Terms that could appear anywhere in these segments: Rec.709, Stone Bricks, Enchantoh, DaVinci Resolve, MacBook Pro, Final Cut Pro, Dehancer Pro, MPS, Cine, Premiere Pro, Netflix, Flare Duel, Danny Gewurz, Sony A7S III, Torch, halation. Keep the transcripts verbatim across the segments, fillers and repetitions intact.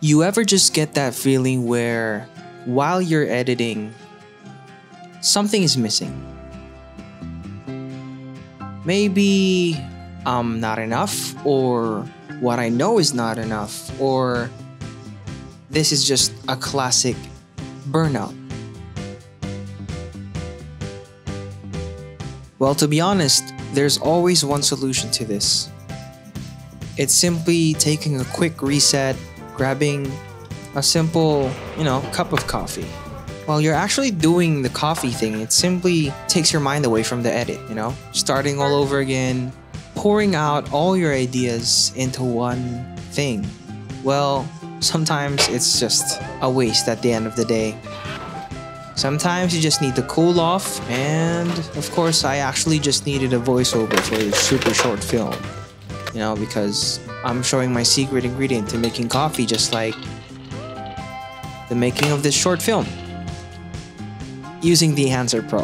You ever just get that feeling where while you're editing, something is missing? Maybe I'm not enough, or what I know is not enough, or this is just a classic burnout. Well, to be honest, there's always one solution to this. It's simply taking a quick reset, grabbing a simple, you know, cup of coffee. While you're actually doing the coffee thing, it simply takes your mind away from the edit, you know? Starting all over again, pouring out all your ideas into one thing. Well, sometimes it's just a waste at the end of the day. Sometimes you just need to cool off, and of course, I actually just needed a voiceover for a super short film. You know, because I'm showing my secret ingredient to making coffee, just like the making of this short film using Dehancer Pro.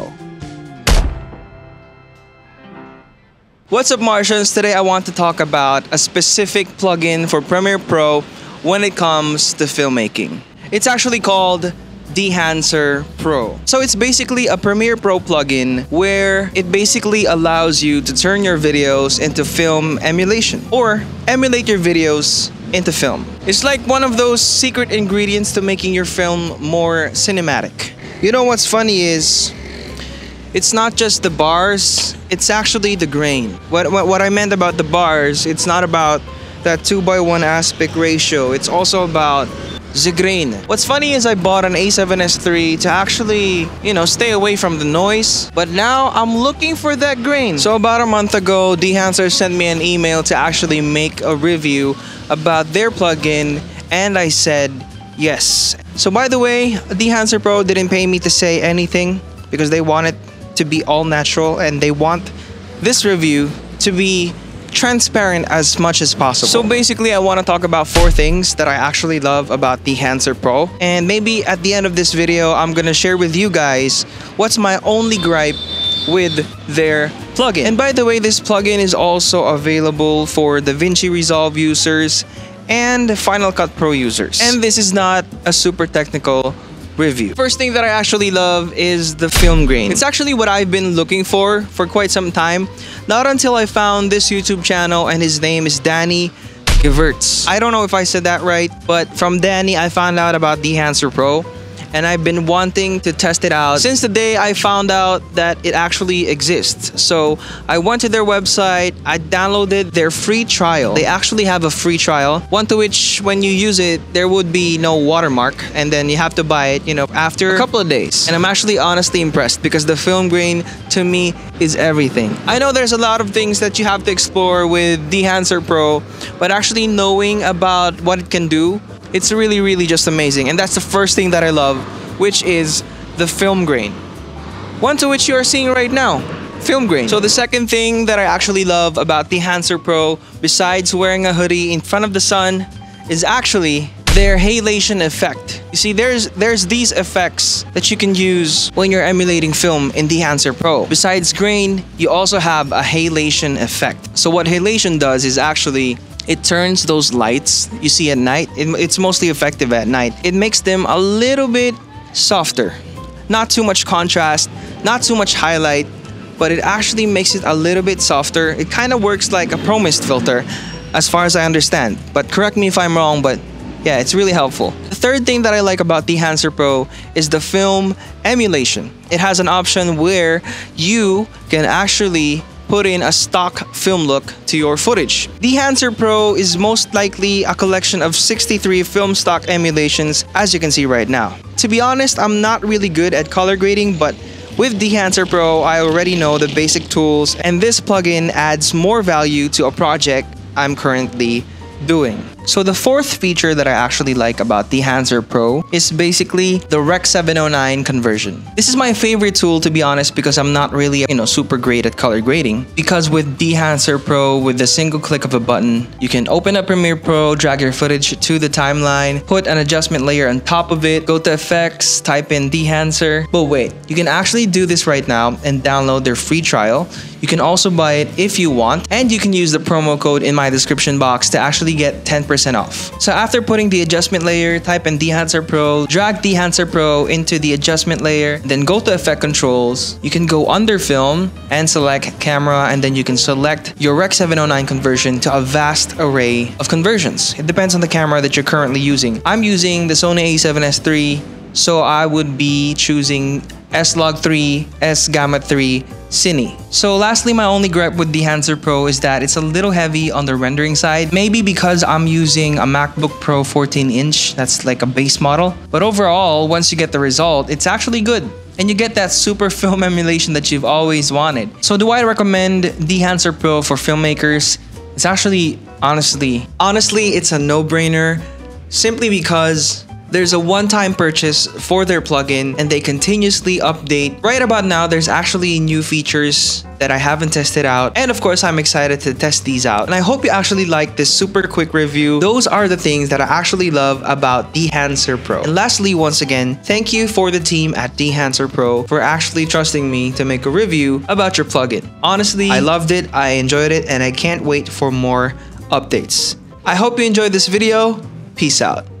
What's up, Martians? Today I want to talk about a specific plugin for Premiere Pro when it comes to filmmaking. It's actually called Dehancer Pro. So it's basically a Premiere Pro plugin where it basically allows you to turn your videos into film emulation, or emulate your videos into film. It's like one of those secret ingredients to making your film more cinematic. You know what's funny is, it's not just the bars, it's actually the grain. What, what, what I meant about the bars, it's not about that two by one aspect ratio, it's also about the grain. What's funny is I bought an A seven S three to actually, you know, stay away from the noise, but now I'm looking for that grain. So about a month ago, Dehancer sent me an email to actually make a review about their plugin, and I said yes. So by the way, Dehancer Pro didn't pay me to say anything because they want it to be all natural, and they want this review to be transparent as much as possible. So basically, I want to talk about four things that I actually love about Dehancer Pro, and maybe at the end of this video I'm gonna share with you guys what's my only gripe with their plugin. And by the way, this plugin is also available for DaVinci Resolve users and Final Cut Pro users, and this is not a super technical review. First thing that I actually love is the film grain. It's actually what I've been looking for for quite some time, not until I found this YouTube channel, and his name is Danny Gewurz. I don't know if I said that right, but from Danny I found out about Dehancer Pro, and I've been wanting to test it out since the day I found out that it actually exists. So I went to their website, I downloaded their free trial. They actually have a free trial, one to which when you use it, there would be no watermark, and then you have to buy it, you know, after a couple of days. And I'm actually honestly impressed because the film grain to me is everything. I know there's a lot of things that you have to explore with Dehancer Pro, but actually knowing about what it can do, it's really, really just amazing. And that's the first thing that I love, which is the film grain. One to which you are seeing right now, film grain. So the second thing that I actually love about Dehancer Pro, besides wearing a hoodie in front of the sun, is actually their halation effect. You see, there's there's these effects that you can use when you're emulating film in Dehancer Pro. Besides grain, you also have a halation effect. So what halation does is actually it turns those lights you see at night, it, it's mostly effective at night, it makes them a little bit softer. Not too much contrast, not too much highlight, but it actually makes it a little bit softer. It kind of works like a pro mist filter as far as I understand, but correct me if I'm wrong, but yeah, it's really helpful. The third thing that I like about Dehancer Pro is the film emulation. It has an option where you can actually put in a stock film look to your footage. Dehancer Pro is most likely a collection of sixty-three film stock emulations, as you can see right now. To be honest, I'm not really good at color grading, but with Dehancer Pro, I already know the basic tools, and this plugin adds more value to a project I'm currently doing. So the fourth feature that I actually like about Dehancer Pro is basically the Rec seven oh nine conversion. This is my favorite tool, to be honest, because I'm not really, you know, super great at color grading. Because with Dehancer Pro, with a single click of a button, you can open up Premiere Pro, drag your footage to the timeline, put an adjustment layer on top of it, go to effects, type in Dehancer. But wait, you can actually do this right now and download their free trial. You can also buy it if you want, and you can use the promo code in my description box to actually get ten percent fifty percent off. So after putting the adjustment layer, type in Dehancer Pro, drag Dehancer Pro into the adjustment layer, then go to effect controls. You can go under film and select camera, and then you can select your Rec seven oh nine conversion to a vast array of conversions. It depends on the camera that you're currently using. I'm using the Sony A seven S three, so I would be choosing S log three, S gamma three, Cine. So lastly, my only gripe with Dehancer Pro is that it's a little heavy on the rendering side. Maybe because I'm using a MacBook Pro fourteen inch, that's like a base model. But overall, once you get the result, it's actually good. And you get that super film emulation that you've always wanted. So do I recommend Dehancer Pro for filmmakers? It's actually, honestly, honestly, it's a no-brainer, simply because there's a one-time purchase for their plugin and they continuously update. Right about now, there's actually new features that I haven't tested out, and of course I'm excited to test these out. And I hope you actually like this super quick review. Those are the things that I actually love about Dehancer Pro. And lastly, once again, thank you for the team at Dehancer Pro for actually trusting me to make a review about your plugin. Honestly, I loved it, I enjoyed it, and I can't wait for more updates. I hope you enjoyed this video. Peace out.